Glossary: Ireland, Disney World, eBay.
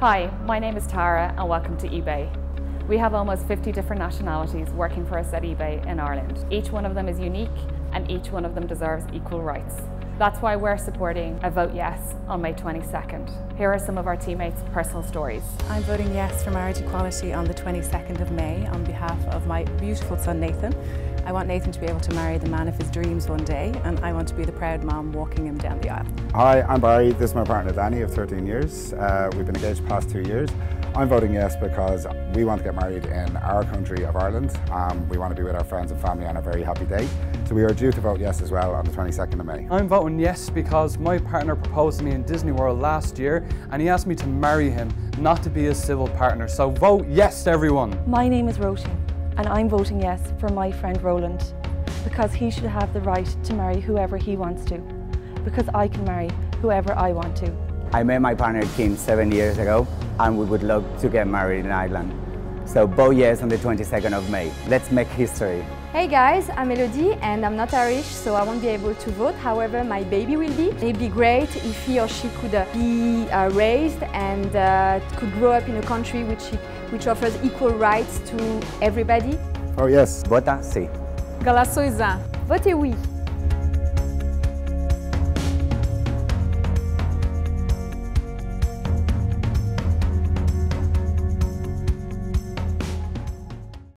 Hi, my name is Tara and welcome to eBay. We have almost 50 different nationalities working for us at eBay in Ireland. Each one of them is unique and each one of them deserves equal rights. That's why we're supporting a Vote Yes on May 22nd. Here are some of our teammates' personal stories. I'm voting yes for marriage equality on the 22nd of May on behalf of my beautiful son Nathan. I want Nathan to be able to marry the man of his dreams one day, and I want to be the proud mom walking him down the aisle. Hi, I'm Barry. This is my partner Danny of 13 years. We've been engaged the past 2 years. I'm voting yes because we want to get married in our country of Ireland. We want to be with our friends and family on a very happy day. So we urge you to vote yes as well on the 22nd of May. I'm voting yes because my partner proposed to me in Disney World last year, and he asked me to marry him, not to be his civil partner. So vote yes, everyone. My name is Roisin. And I'm voting yes for my friend Roland, because he should have the right to marry whoever he wants to, because I can marry whoever I want to. I met my partner Kim 7 years ago, and we would love to get married in Ireland. So vote yes on the 22nd of May. Let's make history. Hey guys, I'm Elodie and I'm not Irish, so I won't be able to vote. However, my baby will be. It'd be great if he or she could be raised and could grow up in a country which offers equal rights to everybody. Oh yes. Vota sí. Galá Soizá. Vote oui.